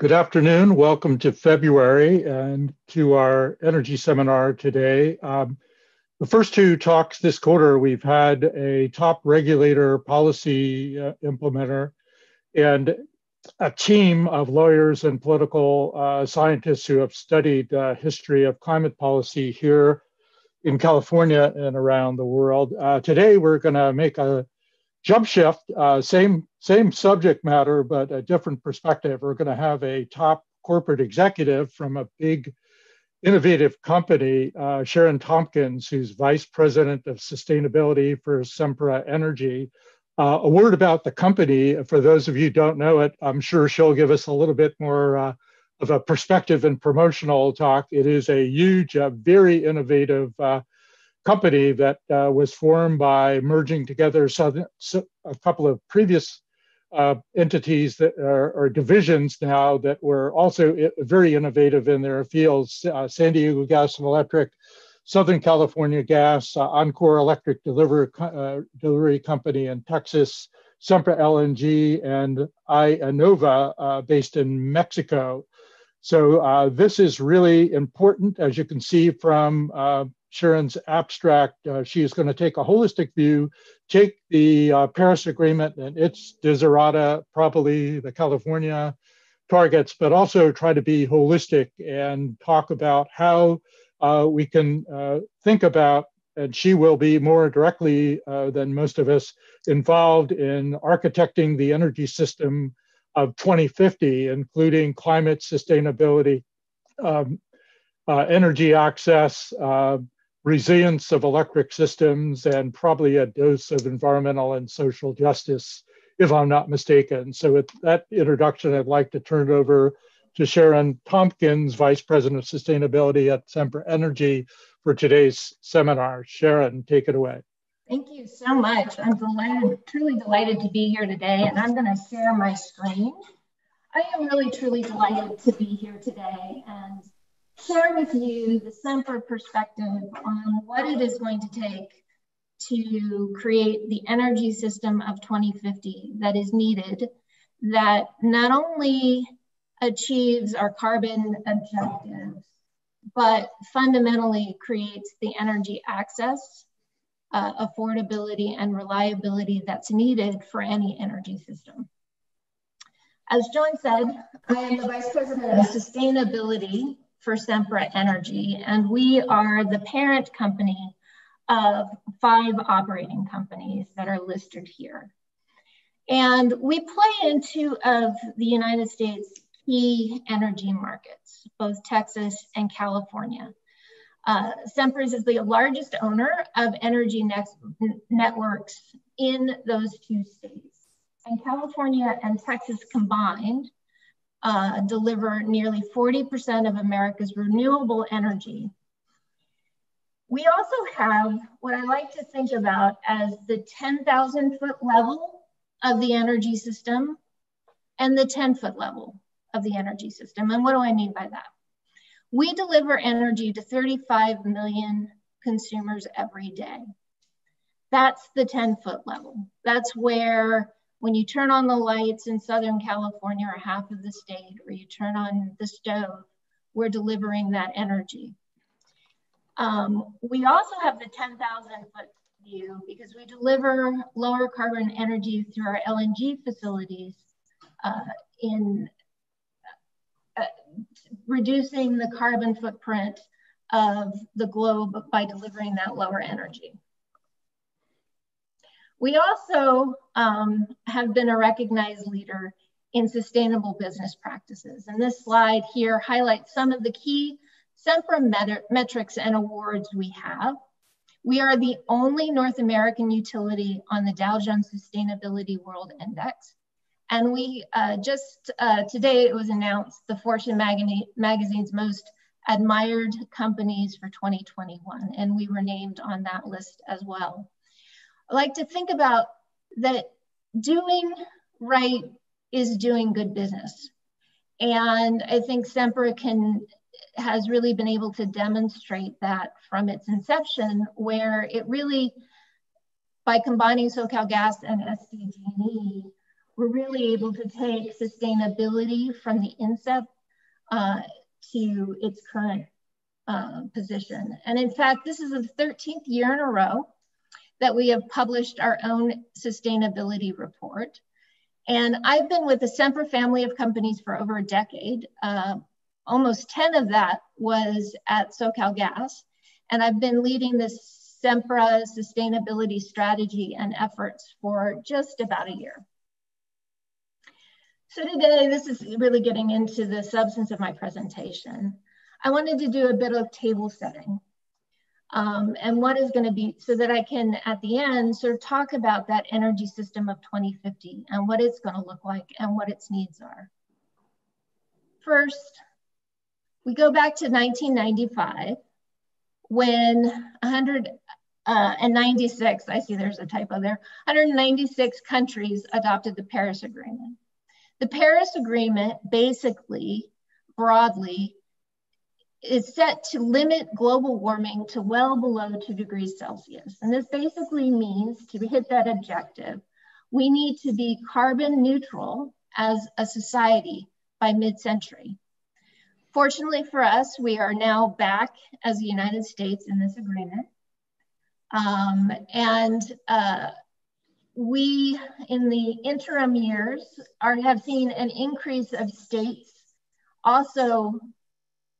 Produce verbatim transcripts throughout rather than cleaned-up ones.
Good afternoon. Welcome to February and to our energy seminar today. Um, the first two talks this quarter, we've had a top regulator, policy uh, implementer, and a team of lawyers and political uh, scientists who have studied the uh, history of climate policy here in California and around the world. Uh, today, we're going to make a jump shift, uh, same, same subject matter, but a different perspective. We're going to have a top corporate executive from a big innovative company, uh, Sharon Tomkins, who's vice president of sustainability for Sempra Energy. Uh, a word about the company, for those of you who don't know it, I'm sure she'll give us a little bit more uh, of a perspective and promotional talk. It is a huge, uh, very innovative uh, company that uh, was formed by merging together southern, so a couple of previous uh, entities that are, are divisions now that were also very innovative in their fields. Uh, San Diego Gas and Electric, Southern California Gas, uh, Encore Electric Deliver, uh, Delivery Company in Texas, Sempra L N G, and IEnova uh, based in Mexico. So uh, this is really important, as you can see from uh, Sharon's abstract. Uh, she is going to take a holistic view, take the uh, Paris Agreement and its desiderata, probably the California targets, but also try to be holistic and talk about how uh, we can uh, think about, and she will be more directly uh, than most of us involved in architecting the energy system of twenty fifty, including climate sustainability, um, uh, energy access, uh, resilience of electric systems, and probably a dose of environmental and social justice, if I'm not mistaken. So with that introduction, I'd like to turn it over to Sharon Tomkins, Vice President of Sustainability at Sempra Energy, for today's seminar. Sharon, take it away. Thank you so much. I'm delighted, truly delighted to be here today, and I'm going to share my screen. I am really, truly delighted to be here today and share with you the Sempra perspective on what it is going to take to create the energy system of twenty fifty that is needed, that not only achieves our carbon objectives, but fundamentally creates the energy access, uh, affordability, and reliability that's needed for any energy system. As John said, I am the Vice President of Sustainability for Sempra Energy, and we are the parent company of five operating companies that are listed here. And we play in two of the United States' key energy markets, both Texas and California. Uh, Sempra is the largest owner of energy networks in those two states. And California and Texas combined uh, deliver nearly forty percent of America's renewable energy. We also have what I like to think about as the ten thousand foot level of the energy system and the ten foot level of the energy system. And what do I mean by that? We deliver energy to thirty-five million consumers every day. That's the ten foot level. That's where, when you turn on the lights in Southern California or half of the state, or you turn on the stove, we're delivering that energy. Um, we also have the ten thousand foot view because we deliver lower carbon energy through our L N G facilities uh, in Uh, reducing the carbon footprint of the globe by delivering that lower energy. We also um, have been a recognized leader in sustainable business practices. And this slide here highlights some of the key Sempra met metrics and awards we have. We are the only North American utility on the Dow Jones Sustainability World Index. And we uh, just uh, today, it was announced the Fortune magazine's most admired companies for twenty twenty-one. And we were named on that list as well. I like to think about that doing right is doing good business. And I think Sempra can, has really been able to demonstrate that from its inception, where it really, by combining SoCalGas and S D G and E, we're really able to take sustainability from the incept uh, to its current uh, position. And in fact, this is the thirteenth year in a row that we have published our own sustainability report. And I've been with the Sempra family of companies for over a decade. Uh, almost ten of that was at SoCalGas. And I've been leading this Sempra sustainability strategy and efforts for just about a year. So today, this is really getting into the substance of my presentation. I wanted to do a bit of table setting. Um, and what is going to be, so that I can, at the end, sort of talk about that energy system of twenty fifty and what it's going to look like and what its needs are. First, we go back to nineteen ninety-five when one hundred ninety-six, I see there's a typo there, one hundred ninety-six countries adopted the Paris Agreement. The Paris Agreement basically, broadly, is set to limit global warming to well below two degrees Celsius. And this basically means to hit that objective, we need to be carbon neutral as a society by mid-century. Fortunately for us, we are now back as the United States in this agreement. Um, and uh, we, in the interim years, are, have seen an increase of states also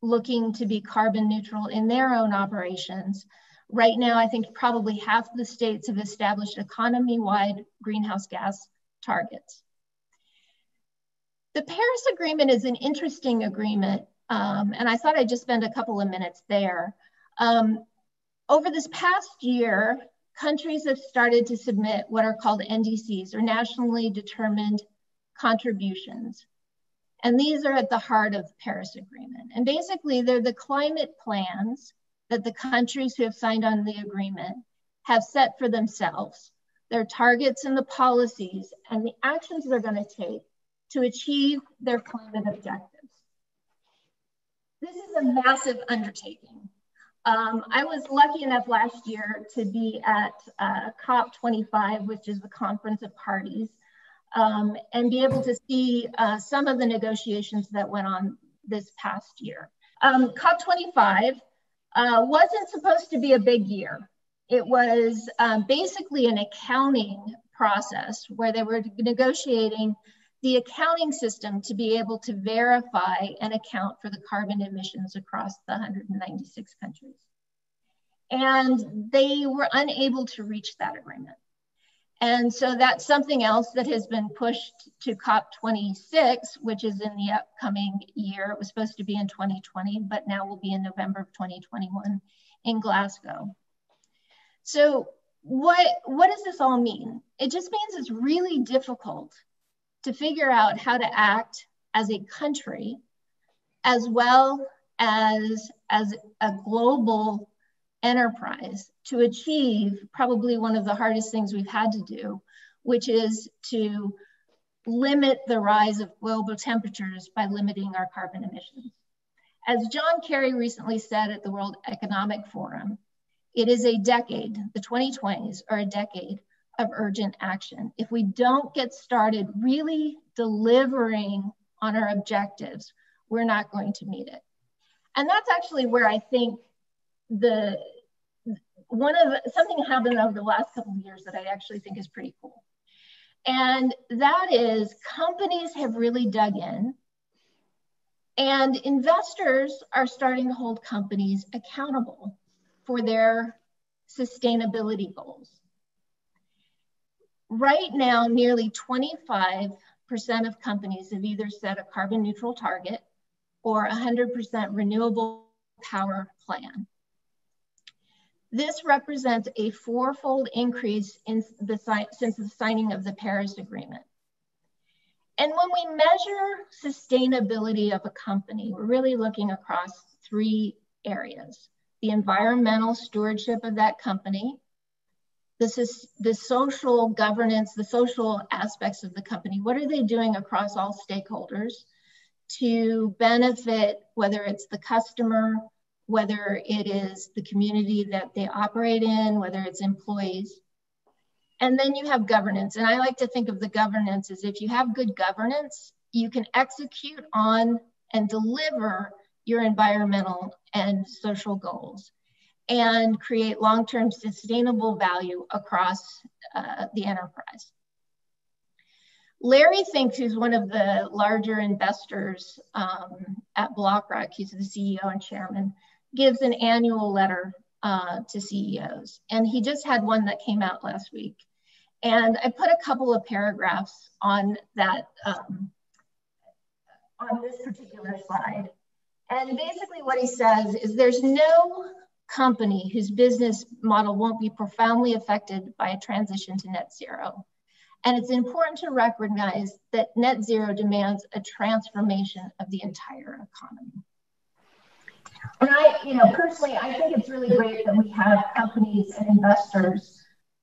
looking to be carbon neutral in their own operations. Right now, I think probably half the states have established economy-wide greenhouse gas targets. The Paris Agreement is an interesting agreement, um, and I thought I'd just spend a couple of minutes there. Um, over this past year, countries have started to submit what are called N D Cs, or nationally determined contributions. And these are at the heart of the Paris Agreement. And basically, they're the climate plans that the countries who have signed on the agreement have set for themselves, their targets and the policies and the actions they're going to take to achieve their climate objectives. This is a massive undertaking. Um, I was lucky enough last year to be at uh, COP twenty-five, which is the Conference of Parties, Um, and be able to see uh, some of the negotiations that went on this past year. Um, COP twenty-five uh, wasn't supposed to be a big year. It was um, basically an accounting process where they were negotiating the accounting system to be able to verify and account for the carbon emissions across the one hundred ninety-six countries. And they were unable to reach that agreement. And so that's something else that has been pushed to COP twenty-six, which is in the upcoming year. It was supposed to be in twenty twenty, but now will be in November of twenty twenty-one in Glasgow. So what, what does this all mean? It just means it's really difficult to figure out how to act as a country, as well as, as a global enterprise to achieve probably one of the hardest things we've had to do, which is to limit the rise of global temperatures by limiting our carbon emissions. As John Kerry recently said at the World Economic Forum, it is a decade, the twenty twenties are a decade of urgent action. If we don't get started really delivering on our objectives, we're not going to meet it. And that's actually where I think The one of the, something happened over the last couple of years that I actually think is pretty cool. And that is companies have really dug in and investors are starting to hold companies accountable for their sustainability goals. Right now, nearly twenty-five percent of companies have either set a carbon neutral target or one hundred percent renewable power plan. This represents a fourfold increase in the, since the signing of the Paris Agreement. And when we measure sustainability of a company, we're really looking across three areas: the environmental stewardship of that company, the, the social governance, the social aspects of the company. What are they doing across all stakeholders to benefit, whether it's the customer, whether it is the community that they operate in, whether it's employees. And then you have governance. And I like to think of the governance as, if you have good governance, you can execute on and deliver your environmental and social goals and create long-term sustainable value across uh, the enterprise. Larry Fink, who's one of the larger investors um, at BlackRock, he's the C E O and chairman, gives an annual letter uh, to C E Os. And he just had one that came out last week. And I put a couple of paragraphs on that, um, on this particular slide. And basically what he says is, there's no company whose business model won't be profoundly affected by a transition to net zero. And it's important to recognize that net zero demands a transformation of the entire economy. And I, you know, personally, I think it's really great that we have companies and investors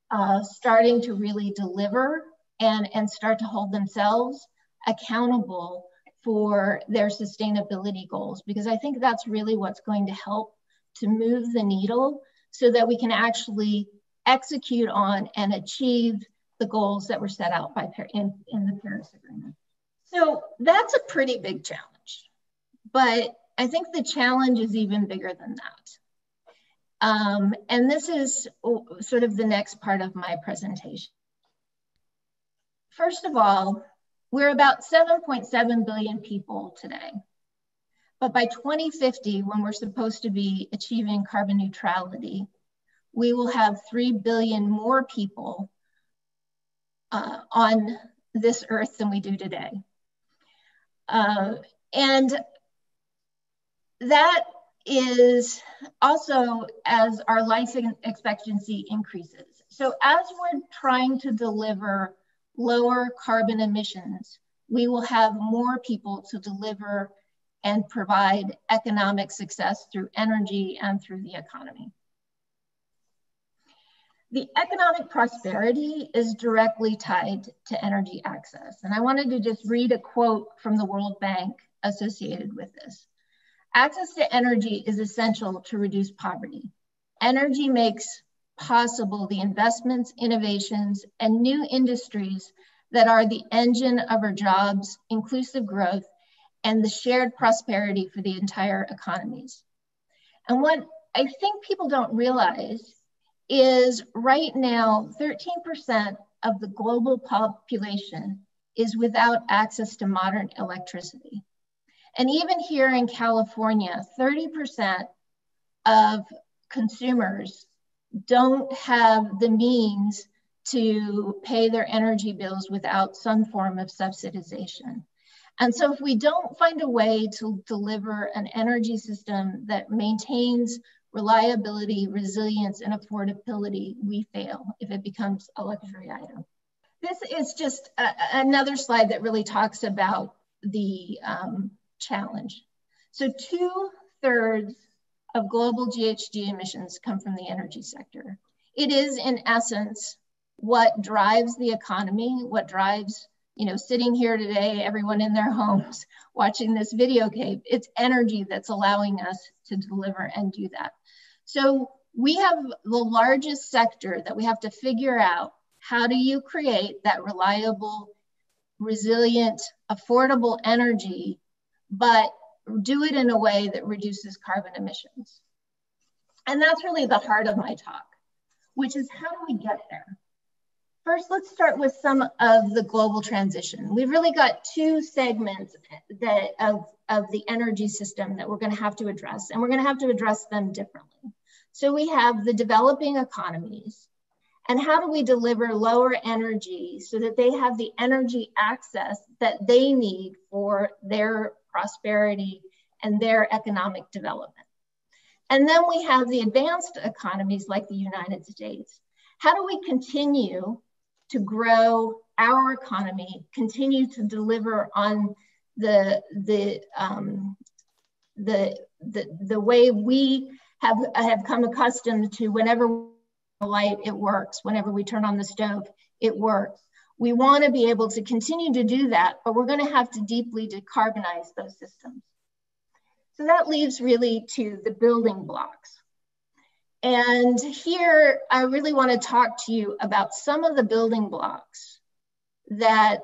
uh, starting to really deliver and, and start to hold themselves accountable for their sustainability goals, because I think that's really what's going to help to move the needle so that we can actually execute on and achieve the goals that were set out by in, in the Paris Agreement. So that's a pretty big challenge, but I think the challenge is even bigger than that. Um, and this is sort of the next part of my presentation. First of all, we're about seven point seven billion people today, but by twenty fifty, when we're supposed to be achieving carbon neutrality, we will have three billion more people Uh, on this earth than we do today. Uh, and that is also as our life expectancy increases. So as we're trying to deliver lower carbon emissions, we will have more people to deliver and provide economic success through energy and through the economy. The economic prosperity is directly tied to energy access. And I wanted to just read a quote from the World Bank associated with this. Access to energy is essential to reduce poverty. Energy makes possible the investments, innovations, and new industries that are the engine of our jobs, inclusive growth, and the shared prosperity for the entire economies. And what I think people don't realize is right now, thirteen percent of the global population is without access to modern electricity. And even here in California, thirty percent of consumers don't have the means to pay their energy bills without some form of subsidization. And so if we don't find a way to deliver an energy system that maintains reliability, resilience, and affordability, we fail if it becomes a luxury item. This is just a, another slide that really talks about the um, challenge. So two-thirds of global G HG emissions come from the energy sector. It is, in essence, what drives the economy, what drives, you know, sitting here today, everyone in their homes watching this video game. It's energy that's allowing us to deliver and do that. So we have the largest sector that we have to figure out, how do you create that reliable, resilient, affordable energy, but do it in a way that reduces carbon emissions? And that's really the heart of my talk, which is, how do we get there? First, let's start with some of the global transition. We've really got two segments that of, of the energy system that we're going to have to address, and we're going to have to address them differently. So we have the developing economies, and how do we deliver lower energy so that they have the energy access that they need for their prosperity and their economic development. And then we have the advanced economies like the United States. How do we continue to grow our economy, continue to deliver on the, the, um, the, the, the way we have, have come accustomed to. Whenever we turn on the light, it works. Whenever we turn on the stove, it works. We want to be able to continue to do that, but we're going to have to deeply decarbonize those systems. So that leads really to the building blocks. And here, I really want to talk to you about some of the building blocks that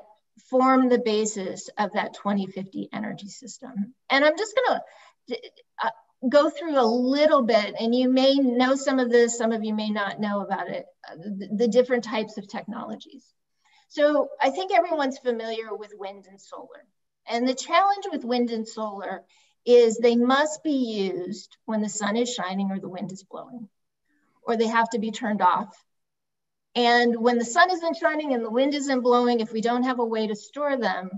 form the basis of that twenty fifty energy system. And I'm just going to uh, go through a little bit, and you may know some of this, some of you may not know about it, uh, the, the different types of technologies. So I think everyone's familiar with wind and solar. And the challenge with wind and solar is they must be used when the sun is shining or the wind is blowing, or they have to be turned off. And when the sun isn't shining and the wind isn't blowing, if we don't have a way to store them,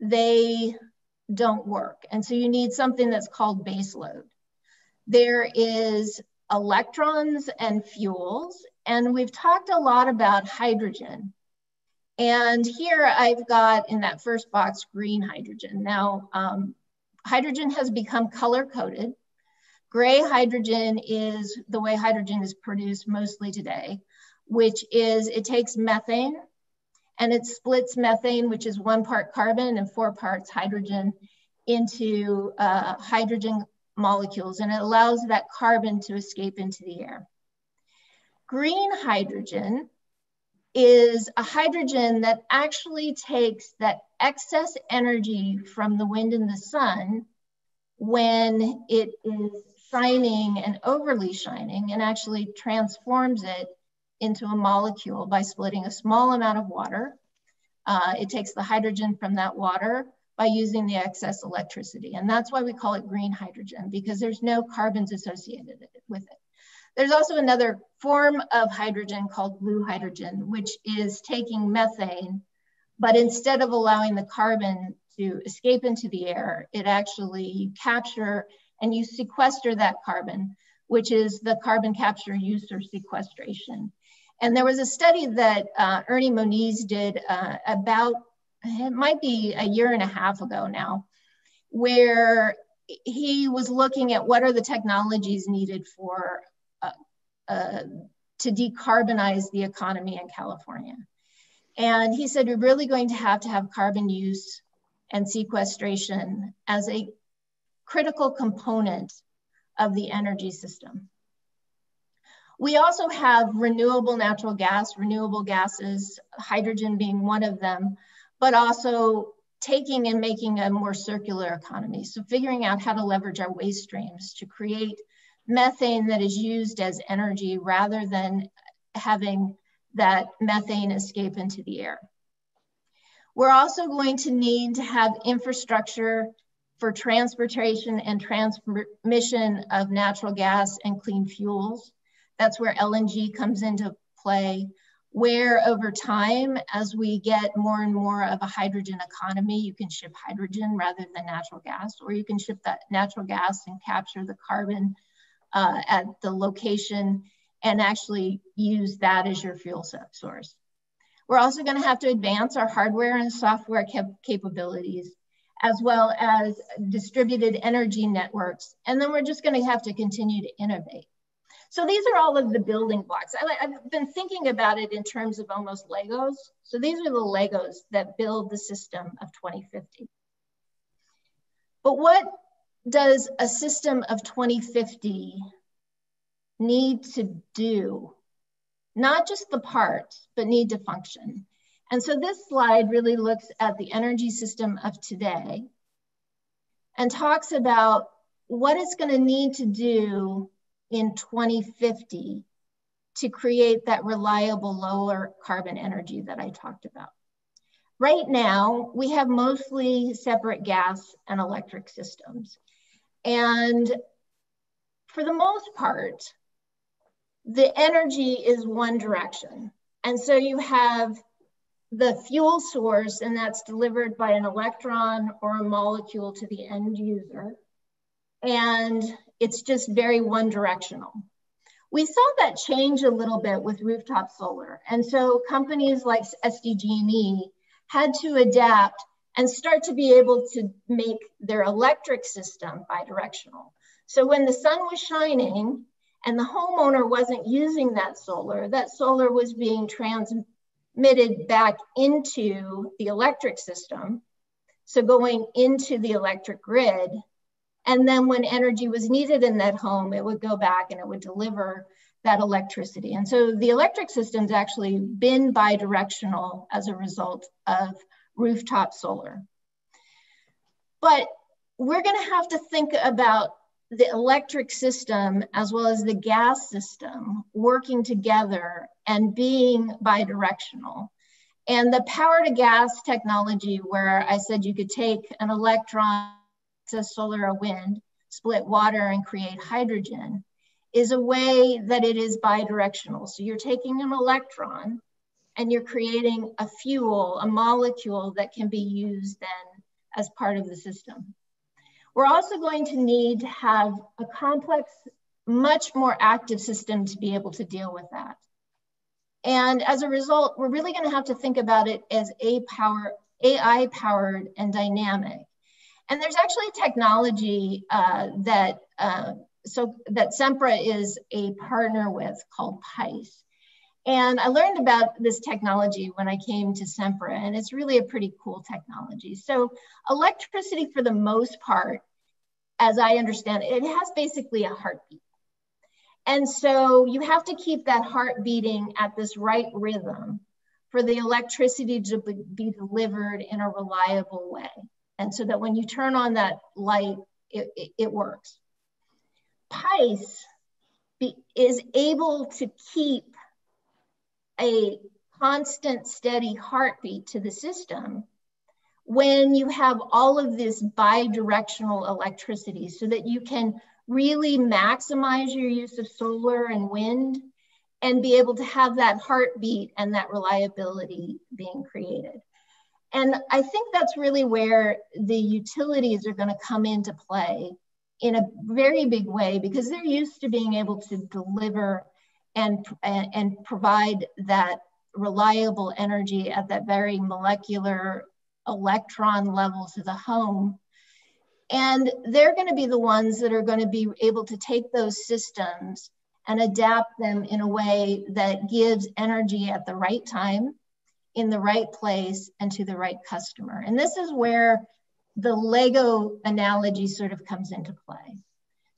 they don't work. And so you need something that's called baseload. There is electrons and fuels, and we've talked a lot about hydrogen. And here I've got in that first box, green hydrogen. Now, um, hydrogen has become color-coded. Gray hydrogen is the way hydrogen is produced mostly today, which is it takes methane and it splits methane, which is one part carbon and four parts hydrogen, into uh, hydrogen molecules, and it allows that carbon to escape into the air. Green hydrogen is a hydrogen that actually takes that excess energy from the wind and the sun when it is shining and overly shining, and actually transforms it into a molecule by splitting a small amount of water. Uh, it takes the hydrogen from that water by using the excess electricity. And that's why we call it green hydrogen, because there's no carbons associated with it. There's also another form of hydrogen called blue hydrogen, which is taking methane, but instead of allowing the carbon to escape into the air, it actually you capture and you sequester that carbon, which is the carbon capture, use, or sequestration. And there was a study that uh, Ernie Moniz did uh, about, it might be a year and a half ago now, where he was looking at what are the technologies needed for Uh, to decarbonize the economy in California. And he said, we're really going to have to have carbon use and sequestration as a critical component of the energy system. We also have renewable natural gas, renewable gases, hydrogen being one of them, but also taking and making a more circular economy. So figuring out how to leverage our waste streams to create methane that is used as energy rather than having that methane escape into the air. We're also going to need to have infrastructure for transportation and transmission of natural gas and clean fuels. That's where L N G comes into play, where over time, as we get more and more of a hydrogen economy, you can ship hydrogen rather than natural gas, or you can ship that natural gas and capture the carbon Uh, at the location and actually use that as your fuel source. We're also going to have to advance our hardware and software cap capabilities, as well as distributed energy networks. And then we're just going to have to continue to innovate. So these are all of the building blocks. I, I've been thinking about it in terms of almost Legos. So these are the Legos that build the system of twenty fifty. But what does a system of twenty fifty need to do? Not just the parts, but need to function. And so this slide really looks at the energy system of today and talks about what it's going to need to do in twenty fifty to create that reliable lower carbon energy that I talked about. Right now, we have mostly separate gas and electric systems. And for the most part, the energy is one direction. And so you have the fuel source, and that's delivered by an electron or a molecule to the end user. And it's just very one directional. We saw that change a little bit with rooftop solar. And so companies like S D G and E had to adapt and start to be able to make their electric system bidirectional. So when the sun was shining and the homeowner wasn't using that solar, that solar was being transmitted back into the electric system. So going into the electric grid, And then when energy was needed in that home, it would go back and it would deliver that electricity. And so the electric system's actually been bidirectional as a result of rooftop solar. But we're going to have to think about the electric system as well as the gas system working together and being bidirectional. And the power to gas technology, where I said you could take an electron, access solar or wind, split water and create hydrogen, is a way that it is bidirectional. So you're taking an electron and you're creating a fuel, a molecule that can be used then as part of the system. We're also going to need to have a complex, much more active system to be able to deal with that. And as a result, we're really going to have to think about it as a power, A I-powered and dynamic. And there's actually technology uh, that uh, so that Sempra is a partner with called PACE. And I learned about this technology when I came to Sempra, and it's really a pretty cool technology. So electricity, for the most part, as I understand it, it has basically a heartbeat. And so you have to keep that heart beating at this right rhythm for the electricity to be delivered in a reliable way. And so that when you turn on that light, it, it, it works. PACE be, is able to keep a constant, steady heartbeat to the system when you have all of this bidirectional electricity, so that you can really maximize your use of solar and wind and be able to have that heartbeat and that reliability being created. And I think that's really where the utilities are going to come into play in a very big way, because they're used to being able to deliver and, and provide that reliable energy at that very molecular electron level to the home. And they're going to be the ones that are going to be able to take those systems and adapt them in a way that gives energy at the right time, in the right place, and to the right customer. And this is where the Lego analogy sort of comes into play.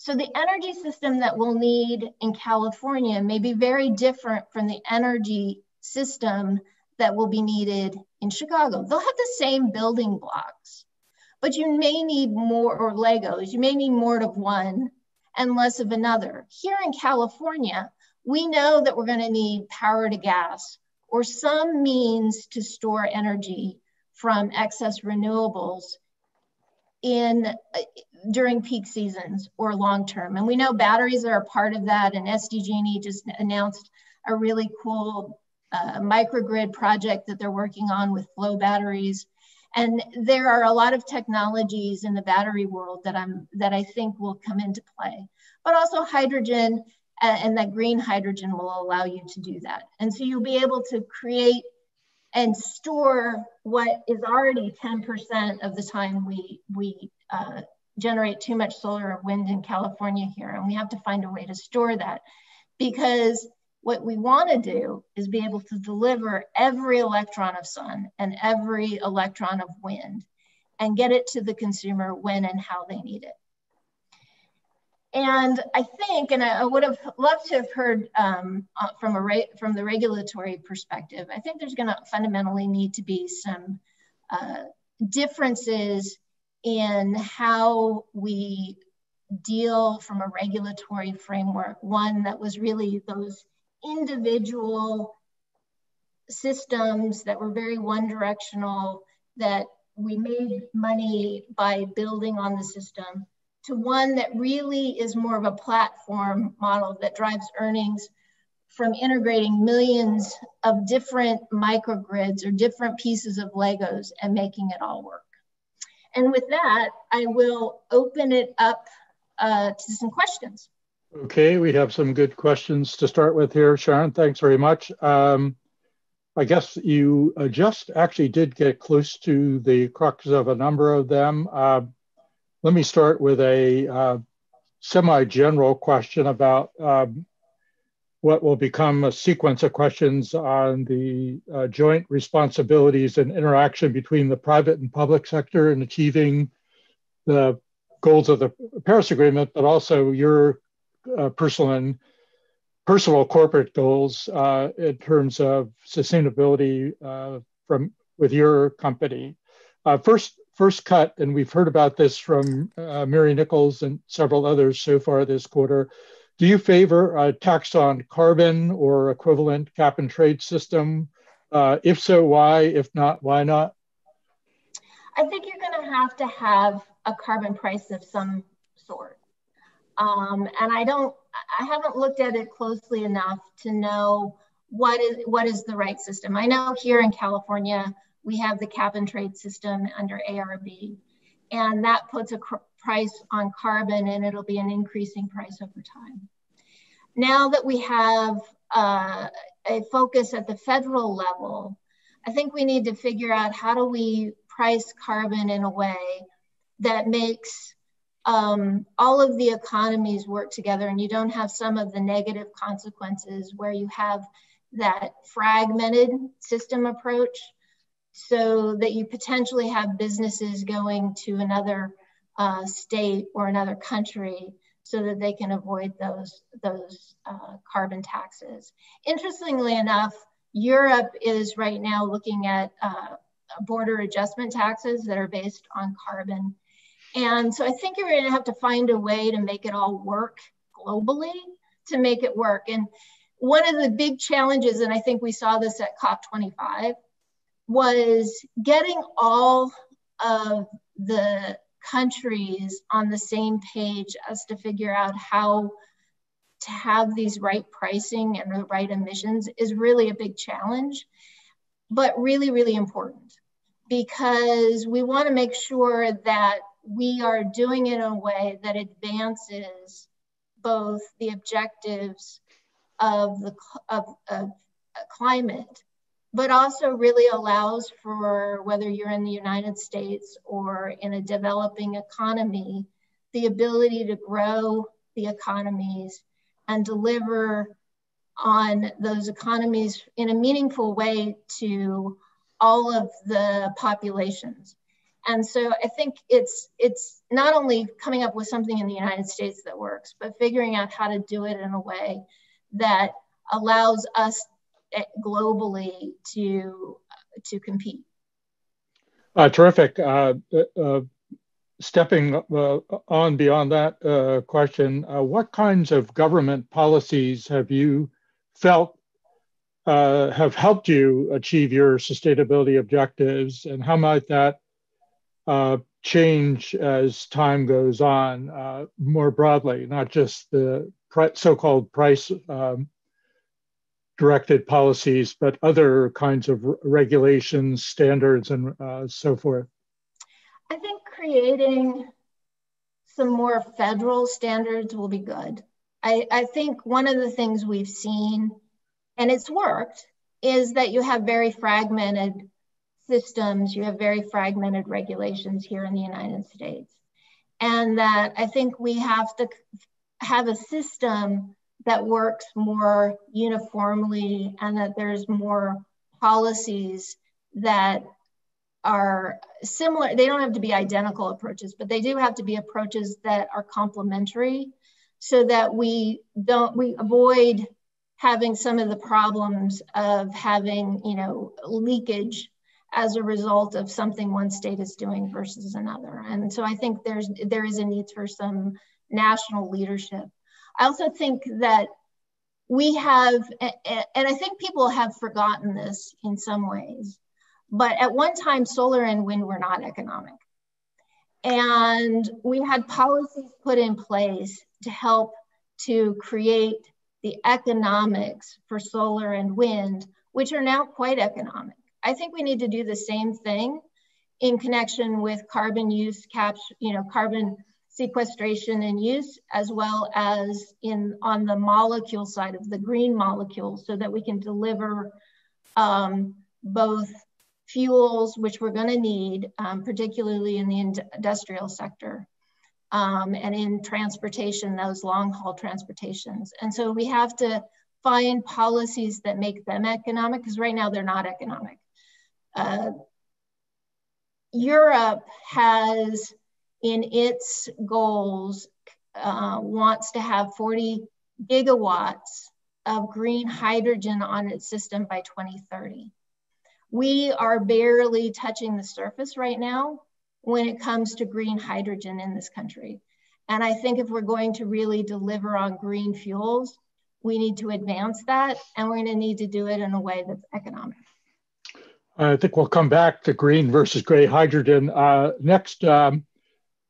So the energy system that we'll need in California may be very different from the energy system that will be needed in Chicago. They'll have the same building blocks, but you may need more, or Legos, you may need more of one and less of another. Here in California, we know that we're gonna need power to gas, or some means to store energy from excess renewables in uh, during peak seasons or long term. And we know batteries are a part of that, and S D G and E just announced a really cool uh, microgrid project that they're working on with flow batteries. And there are a lot of technologies in the battery world that, I'm, that I think will come into play, but also hydrogen, and that green hydrogen will allow you to do that. And so you'll be able to create and store what is already ten percent of the time we, we uh, generate too much solar or wind in California here. And we have to find a way to store that, because what we want to do is be able to deliver every electron of sun and every electron of wind and get it to the consumer when and how they need it. And I think, and I would have loved to have heard um, from, a from the regulatory perspective, I think there's going to fundamentally need to be some uh, differences in how we deal from a regulatory framework. One that was really those individual systems that were very one directional, that we made money by building on the system, to one that really is more of a platform model that drives earnings from integrating millions of different microgrids or different pieces of Legos and making it all work. And with that, I will open it up uh, to some questions. Okay, we have some good questions to start with here. Sharon, thanks very much. Um, I guess you uh, just actually did get close to the crux of a number of them. Uh, Let me start with a uh, semi-general question about um, what will become a sequence of questions on the uh, joint responsibilities and interaction between the private and public sector in achieving the goals of the Paris Agreement, but also your uh, personal and personal corporate goals uh, in terms of sustainability uh, from with your company. Uh, first, first cut, and we've heard about this from uh, Mary Nichols and several others so far this quarter. Do you favor a tax on carbon or equivalent cap and trade system? Uh, if so, why? If not, why not? I think you're going to have to have a carbon price of some sort. Um, and I don't, I haven't looked at it closely enough to know what is, what is the right system. I know here in California, we have the cap and trade system under A R B, and that puts a price on carbon, and it'll be an increasing price over time. Now that we have uh, a focus at the federal level, I think we need to figure out how do we price carbon in a way that makes um, all of the economies work together, and you don't have some of the negative consequences where you have that fragmented system approach, so that you potentially have businesses going to another uh, state or another country so that they can avoid those, those uh, carbon taxes. Interestingly enough, Europe is right now looking at uh, border adjustment taxes that are based on carbon. And so I think you're going to have to find a way to make it all work globally, to make it work. And one of the big challenges, and I think we saw this at COP twenty-five, was getting all of the countries on the same page as to figure out how to have these right pricing and the right emissions is really a big challenge, but really, really important, because we want to make sure that we are doing it in a way that advances both the objectives of the of, of climate, but also really allows for, whether you're in the United States or in a developing economy, the ability to grow the economies and deliver on those economies in a meaningful way to all of the populations. And so I think it's, it's not only coming up with something in the United States that works, but figuring out how to do it in a way that allows us globally to to compete. Uh, terrific. Uh, uh, stepping uh, on beyond that uh, question, uh, what kinds of government policies have you felt uh, have helped you achieve your sustainability objectives, and how might that uh, change as time goes on uh, more broadly, not just the pri so-called price um, directed policies, but other kinds of regulations, standards, and uh, so forth? I think creating some more federal standards will be good. I, I think one of the things we've seen, and it's worked, is that you have very fragmented systems, you have very fragmented regulations here in the United States. And that I think we have to have a system that works more uniformly, and that there's more policies that are similar. They don't have to be identical approaches, but they do have to be approaches that are complementary, so that we don't, we avoid having some of the problems of having, you know, leakage as a result of something one state is doing versus another. And so I think there's, there is a need for some national leadership. I also think that we have, and I think people have forgotten this in some ways, but at one time, solar and wind were not economic. And we had policies put in place to help to create the economics for solar and wind, which are now quite economic. I think we need to do the same thing in connection with carbon use capture, you know, carbon sequestration and use, as well as in on the molecule side of the green molecules, so that we can deliver um, both fuels, which we're going to need, um, particularly in the ind industrial sector um, and in transportation, those long haul transportations. And so we have to find policies that make them economic, because right now they're not economic. Uh, Europe has in its goals uh, wants to have forty gigawatts of green hydrogen on its system by twenty thirty. We are barely touching the surface right now when it comes to green hydrogen in this country. And I think if we're going to really deliver on green fuels, we need to advance that, and we're going to need to do it in a way that's economic. I think we'll come back to green versus gray hydrogen. Uh, next, um,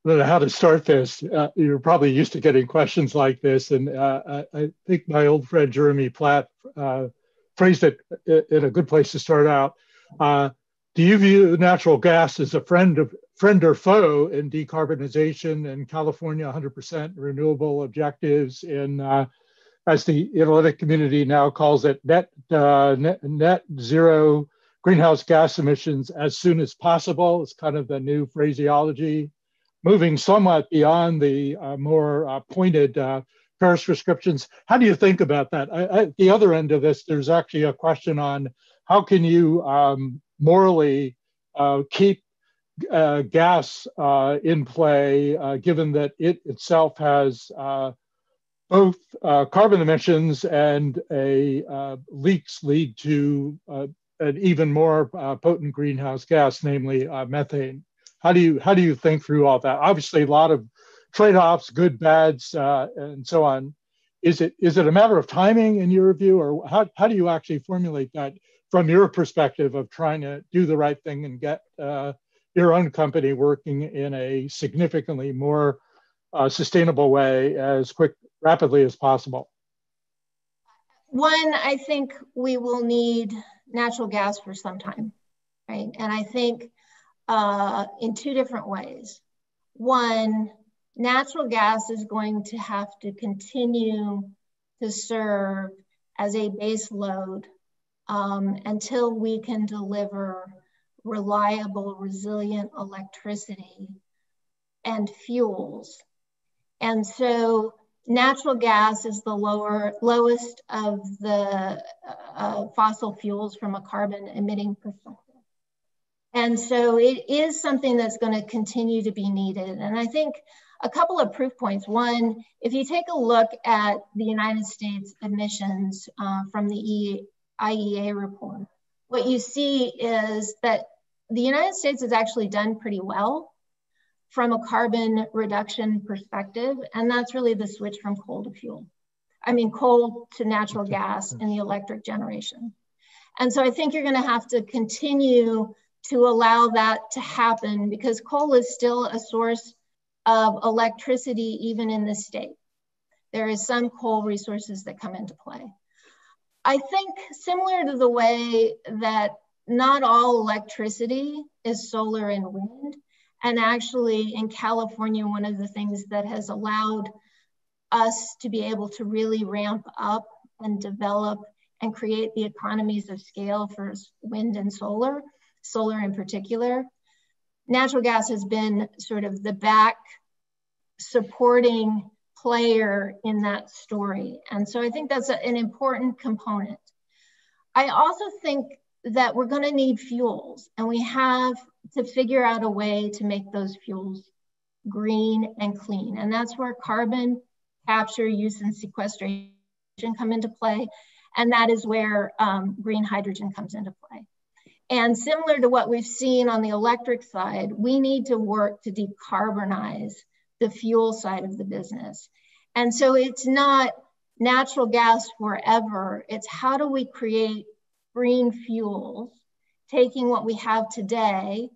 I don't know how to start this. Uh, you're probably used to getting questions like this. And uh, I think my old friend, Jeremy Platt, uh, phrased it in a good place to start out. Uh, do you view natural gas as a friend of friend or foe in decarbonization and California one hundred percent renewable objectives in, uh, as the analytic community now calls it, net, uh, net, net zero greenhouse gas emissions as soon as possible? It's kind of the new phraseology, moving somewhat beyond the uh, more uh, pointed uh, Paris prescriptions. How do you think about that? I, at the other end of this, there's actually a question on how can you um, morally uh, keep uh, gas uh, in play, uh, given that it itself has uh, both uh, carbon emissions and a uh, leaks lead to uh, an even more uh, potent greenhouse gas, namely uh, methane. How do you how do you think through all that? Obviously, a lot of trade-offs, good, bads, uh, and so on. Is it is it a matter of timing in your view, or how, how do you actually formulate that from your perspective of trying to do the right thing and get uh, your own company working in a significantly more uh, sustainable way as quick, rapidly as possible? One, I think we will need natural gas for some time, right? And I think uh, in two different ways. One, natural gas is going to have to continue to serve as a base load um, until we can deliver reliable, resilient electricity and fuels. And so natural gas is the lower, lowest of the uh, fossil fuels from a carbon emitting perspective. And so it is something that's going to continue to be needed. And I think a couple of proof points. One, if you take a look at the United States emissions uh, from the I E A report, what you see is that the United States has actually done pretty well from a carbon reduction perspective. And that's really the switch from coal to fuel. I mean, coal to natural gas in the electric generation. And so I think you're gonna have to continue to allow that to happen, because coal is still a source of electricity, even in this state. There is some coal resources that come into play. I think similar to the way that not all electricity is solar and wind, and actually in California, one of the things that has allowed us to be able to really ramp up and develop and create the economies of scale for wind and solar, solar in particular, natural gas has been sort of the back supporting player in that story. And so I think that's a, an important component. I also think that we're gonna need fuels, and we have to figure out a way to make those fuels green and clean. And that's where carbon capture, use, and sequestration come into play. And that is where um, green hydrogen comes into play. And similar to what we've seen on the electric side, we need to work to decarbonize the fuel side of the business. And so it's not natural gas forever, it's how do we create green fuels, taking what we have today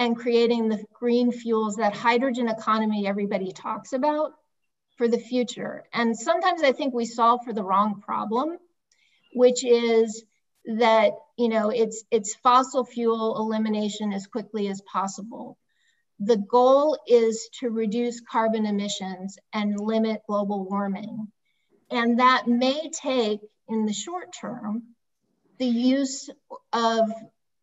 and creating the green fuels, that hydrogen economy everybody talks about, for the future. And sometimes I think we solve for the wrong problem, which is that, you know, it's, it's fossil fuel elimination as quickly as possible. The goal is to reduce carbon emissions and limit global warming. And that may take, in the short term, the use of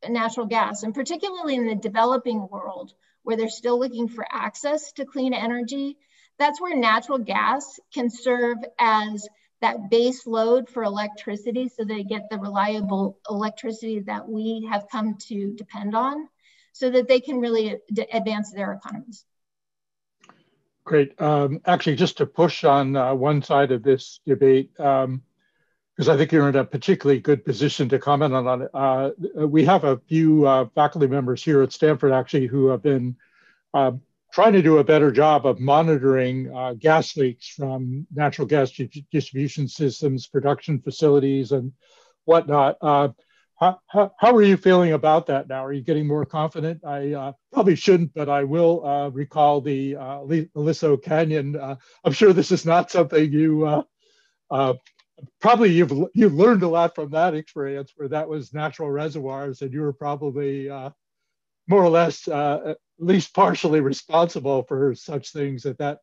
natural gas, and particularly in the developing world, where they're still looking for access to clean energy. That's where natural gas can serve as that base load for electricity, so they get the reliable electricity that we have come to depend on, so that they can really advance their economies. Great. Um, actually, just to push on uh, one side of this debate, because um, I think you're in a particularly good position to comment on it. Uh, we have a few uh, faculty members here at Stanford, actually, who have been uh, trying to do a better job of monitoring uh, gas leaks from natural gas distribution systems, production facilities, and whatnot. Uh, How, how, how are you feeling about that now? Are you getting more confident? I uh, probably shouldn't, but I will uh, recall the uh, Aliso Canyon. Uh, I'm sure this is not something you, uh, uh, probably you've you learned a lot from that experience where that was natural reservoirs and you were probably uh, more or less uh, at least partially responsible for such things at that,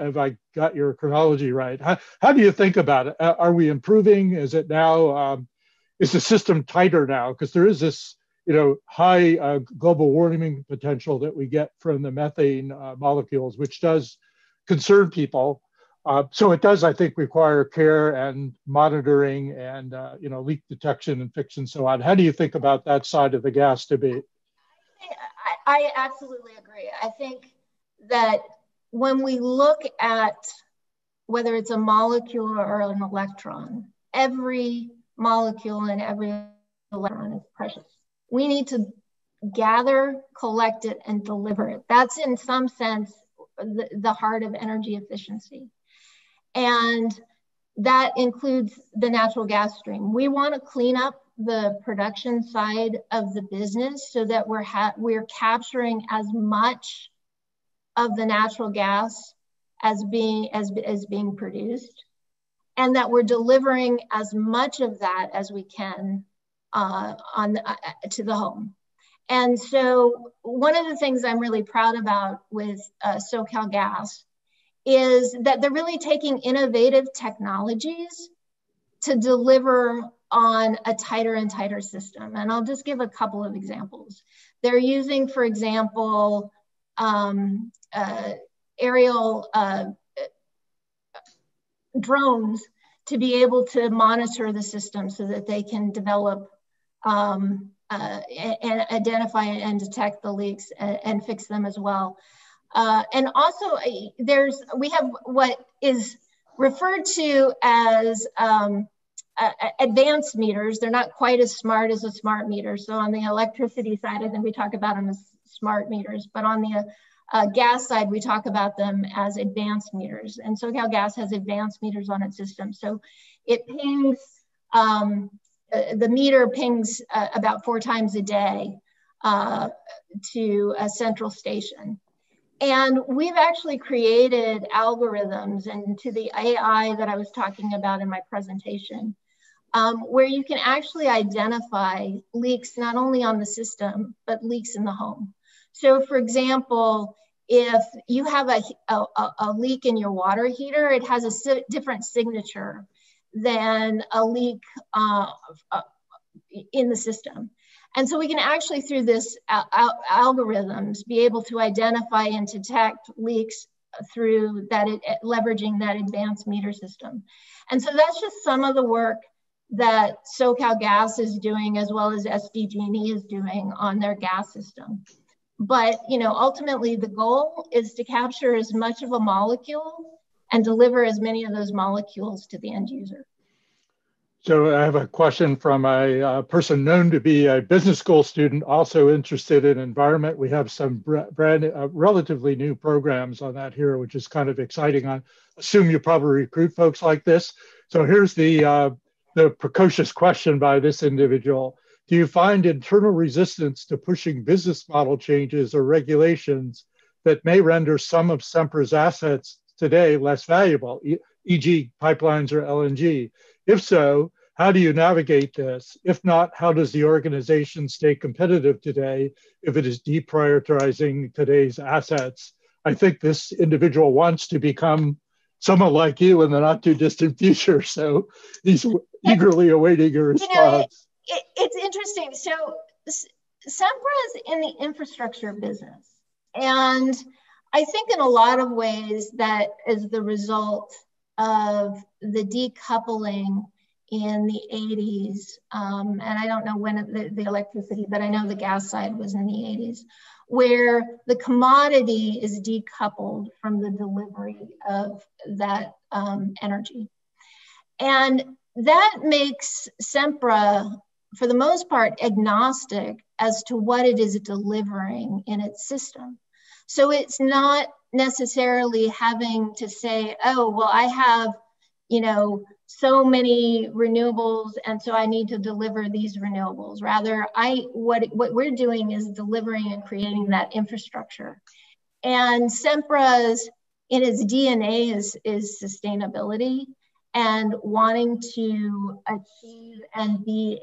if I got your chronology right. How, how do you think about it? Are we improving? Is it now? Um, Is the system tighter now? Because there is this, you know, high uh, global warming potential that we get from the methane uh, molecules, which does concern people. Uh, so it does, I think, require care and monitoring and, uh, you know, leak detection and fix and so on. How do you think about that side of the gas debate? I, I absolutely agree. I think that when we look at whether it's a molecule or an electron, every molecule and every electron is precious. We need to gather, collect it, and deliver it. That's in some sense the, the heart of energy efficiency. And that includes the natural gas stream. We want to clean up the production side of the business so that we're, ha we're capturing as much of the natural gas as being, as, as being produced, and that we're delivering as much of that as we can uh, on the, uh, to the home. And so one of the things I'm really proud about with uh, SoCalGas is that they're really taking innovative technologies to deliver on a tighter and tighter system. And I'll just give a couple of examples. They're using, for example, um, uh, aerial uh, drones to be able to monitor the system so that they can develop um, uh, and identify and detect the leaks and, and fix them as well. Uh, and also there's, we have what is referred to as um, uh, advanced meters. They're not quite as smart as a smart meter. So on the electricity side, I think we talk about them as smart meters, but on the Uh, gas side, we talk about them as advanced meters, and SoCalGas has advanced meters on its system. So it pings, um, the meter pings uh, about four times a day uh, to a central station. And we've actually created algorithms, and to the A I that I was talking about in my presentation, um, where you can actually identify leaks, not only on the system, but leaks in the home. So for example, if you have a, a, a leak in your water heater, it has a si- different signature than a leak uh, uh, in the system. And so we can actually, through this al al algorithms, be able to identify and detect leaks through that, it, leveraging that advanced meter system. And so that's just some of the work that SoCalGas is doing, as well as S D G and E is doing on their gas system. But, you know, ultimately the goal is to capture as much of a molecule and deliver as many of those molecules to the end user. So I have a question from a uh, person known to be a business school student, also interested in environment. We have some brand, uh, relatively new programs on that here, which is kind of exciting. I assume you probably recruit folks like this. So here's the, uh, the precocious question by this individual. Do you find internal resistance to pushing business model changes or regulations that may render some of Sempra's assets today less valuable, for example pipelines or L N G? If so, how do you navigate this? If not, how does the organization stay competitive today if it is deprioritizing today's assets? I think this individual wants to become someone like you in the not too distant future, so he's eagerly awaiting your response. It, it's interesting. So Sempra is in the infrastructure business. And I think in a lot of ways that is the result of the decoupling in the eighties. Um, and I don't know when the, the electricity, but I know the gas side was in the eighties, where the commodity is decoupled from the delivery of that um, energy. And that makes Sempra, for the most part, agnostic as to what it is delivering in its system. So it's not necessarily having to say, oh, well, I have, you know, so many renewables, and so I need to deliver these renewables. Rather, I what, what we're doing is delivering and creating that infrastructure. And Sempra's, in its D N A is, is sustainability and wanting to achieve and be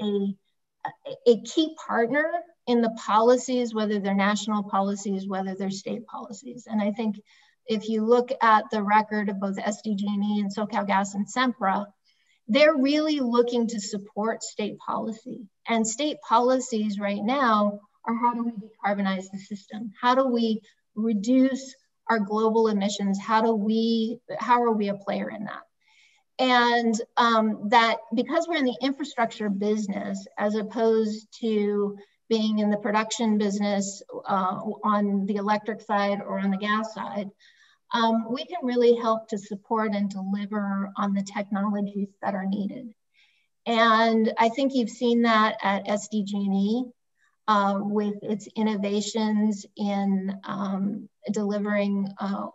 a, a key partner in the policies, whether they're national policies, whether they're state policies. And I think if you look at the record of both S D G and E and SoCalGas and Sempra, they're really looking to support state policy. And state policies right now are, how do we decarbonize the system? How do we reduce our global emissions? How do we, how are we a player in that? And um, that, because we're in the infrastructure business, as opposed to being in the production business uh, on the electric side or on the gas side, um, we can really help to support and deliver on the technologies that are needed. And I think you've seen that at S D G and E uh, with its innovations in um, delivering uh,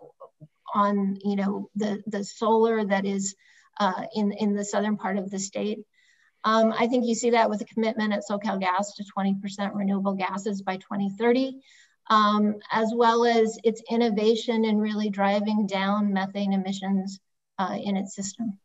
on, you know, the, the solar that is uh, in, in the southern part of the state. Um, I think you see that with a commitment at SoCalGas to twenty percent renewable gases by twenty thirty, um, as well as its innovation in really driving down methane emissions uh, in its system.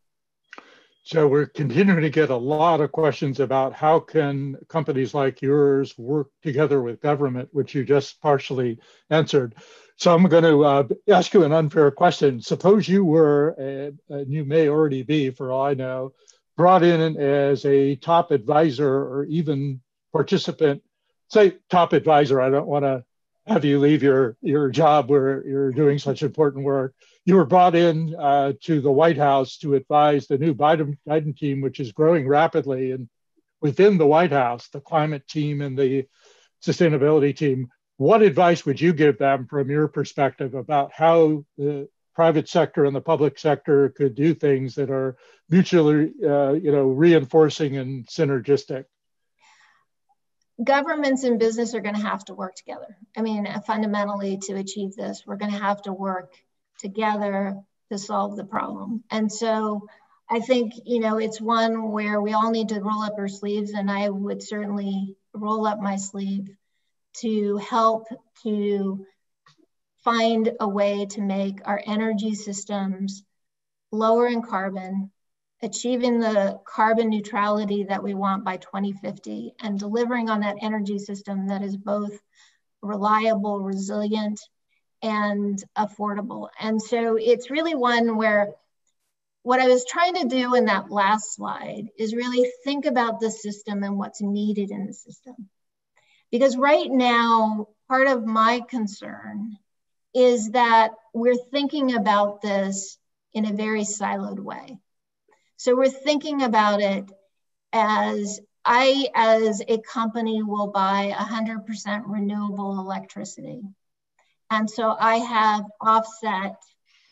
So we're continuing to get a lot of questions about how can companies like yours work together with government, which you just partially answered. So I'm going to uh, ask you an unfair question. Suppose you were, uh, and you may already be for all I know, brought in as a top advisor or even participant, say top advisor, I don't want to have you leave your, your job where you're doing such important work. You were brought in uh, to the White House to advise the new Biden, Biden team, which is growing rapidly. And within the White House, the climate team and the sustainability team, what advice would you give them from your perspective about how the private sector and the public sector could do things that are mutually, uh, you know, reinforcing and synergistic? Governments and business are going to have to work together. I mean, fundamentally, to achieve this, we're going to have to work together to solve the problem. And so I think, you know, it's one where we all need to roll up our sleeves, and I would certainly roll up my sleeve to help to find a way to make our energy systems lower in carbon, achieving the carbon neutrality that we want by twenty fifty, and delivering on that energy system that is both reliable, resilient, and affordable. And so it's really one where what I was trying to do in that last slide is really think about the system and what's needed in the system. Because right now, part of my concern is that we're thinking about this in a very siloed way. So we're thinking about it as, I as a company will buy one hundred percent renewable electricity. And so I have offset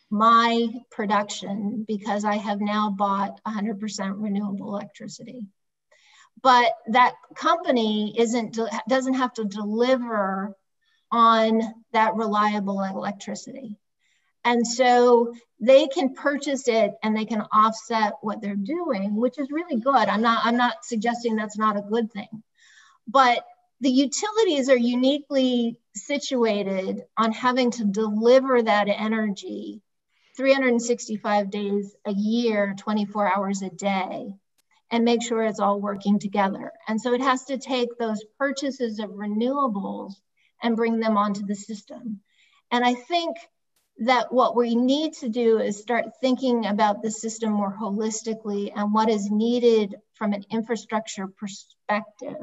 my production because I have now bought one hundred percent renewable electricity. But that company isn't, doesn't have to deliver on that reliable electricity. And so they can purchase it and they can offset what they're doing, which is really good. I'm not, I'm not suggesting that's not a good thing, but the utilities are uniquely situated on having to deliver that energy three hundred sixty-five days a year, twenty-four hours a day, and make sure it's all working together. And so it has to take those purchases of renewables and bring them onto the system. And I think that what we need to do is start thinking about the system more holistically and what is needed from an infrastructure perspective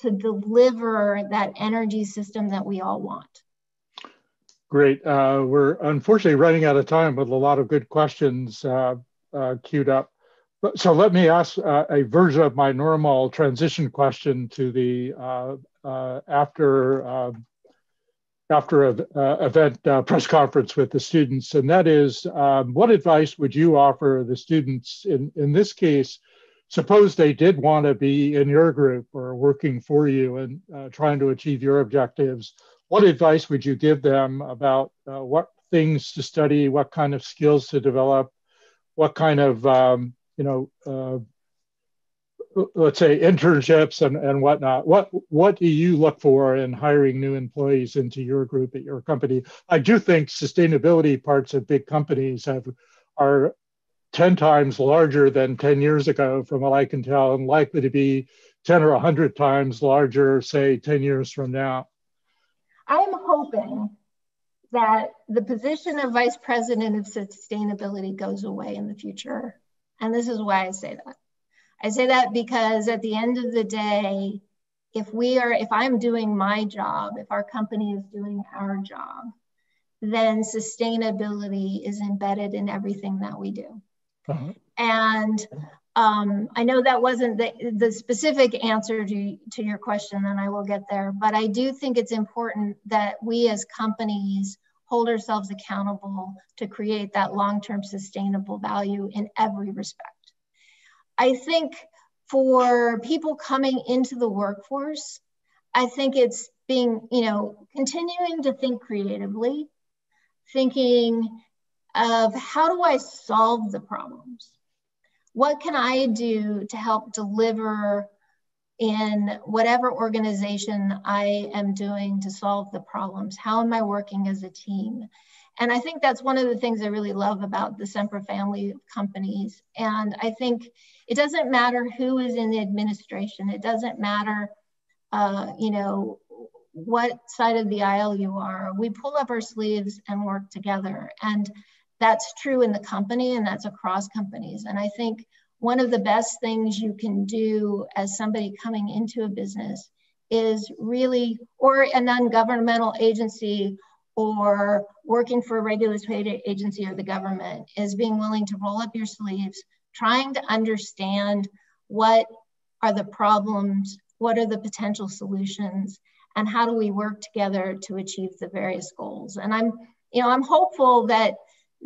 to deliver that energy system that we all want. Great. Uh, we're unfortunately running out of time with a lot of good questions uh, uh, queued up. So let me ask uh, a version of my normal transition question to the uh, uh, after uh, after a uh, event uh, press conference with the students, and that is, um, what advice would you offer the students in, in this case? Suppose they did want to be in your group or working for you and uh, trying to achieve your objectives. What advice would you give them about uh, what things to study, what kind of skills to develop, what kind of, um, you know, uh, let's say internships and, and whatnot? What what do you look for in hiring new employees into your group at your company? I do think sustainability parts of big companies have are ten times larger than ten years ago, from what I can tell, and likely to be ten or one hundred times larger, say, ten years from now. I'm hoping that the position of vice president of sustainability goes away in the future. And this is why I say that. I say that because at the end of the day, if we are, if I'm doing my job, if our company is doing our job, then sustainability is embedded in everything that we do. Uh-huh. And um, I know that wasn't the, the specific answer to, to your question, and I will get there, but I do think it's important that we as companies hold ourselves accountable to create that long-term sustainable value in every respect. I think for people coming into the workforce, I think it's being, you know, continuing to think creatively, thinking of how do I solve the problems? What can I do to help deliver in whatever organization I am doing to solve the problems? How am I working as a team? And I think that's one of the things I really love about the Sempra family of companies. And I think it doesn't matter who is in the administration. It doesn't matter, uh, you know, what side of the aisle you are. We pull up our sleeves and work together. And that's true in the company, and that's across companies. And I think one of the best things you can do as somebody coming into a business is really, or a non-governmental agency, or working for a regulatory agency or the government, is being willing to roll up your sleeves, trying to understand what are the problems, what are the potential solutions, and how do we work together to achieve the various goals. And I'm, you know, I'm hopeful that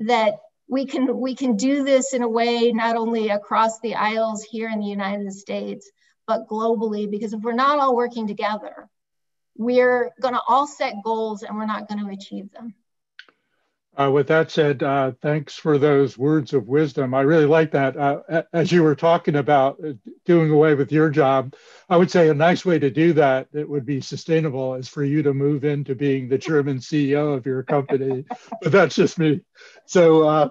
that we can we can do this in a way not only across the aisles here in the United States, but globally, because if we're not all working together, we're going to all set goals and we're not going to achieve them. Uh, with that said, uh, thanks for those words of wisdom. I really like that. Uh, as you were talking about doing away with your job, I would say a nice way to do that that would be sustainable is for you to move into being the German C E O of your company, but that's just me. So uh,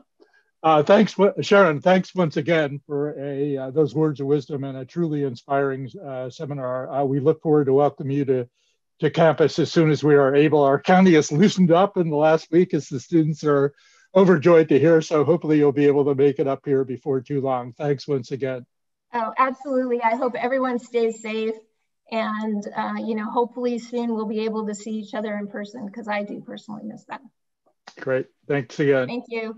uh, thanks, Sharon, thanks once again for a, uh, those words of wisdom and a truly inspiring uh, seminar. Uh, we look forward to welcome you to to campus as soon as we are able. Our county has loosened up in the last week as the students are overjoyed to hear. So hopefully you'll be able to make it up here before too long. Thanks once again. Oh, absolutely. I hope everyone stays safe. And, uh, you know, hopefully soon we'll be able to see each other in person, because I do personally miss that. Great. Thanks again. Thank you.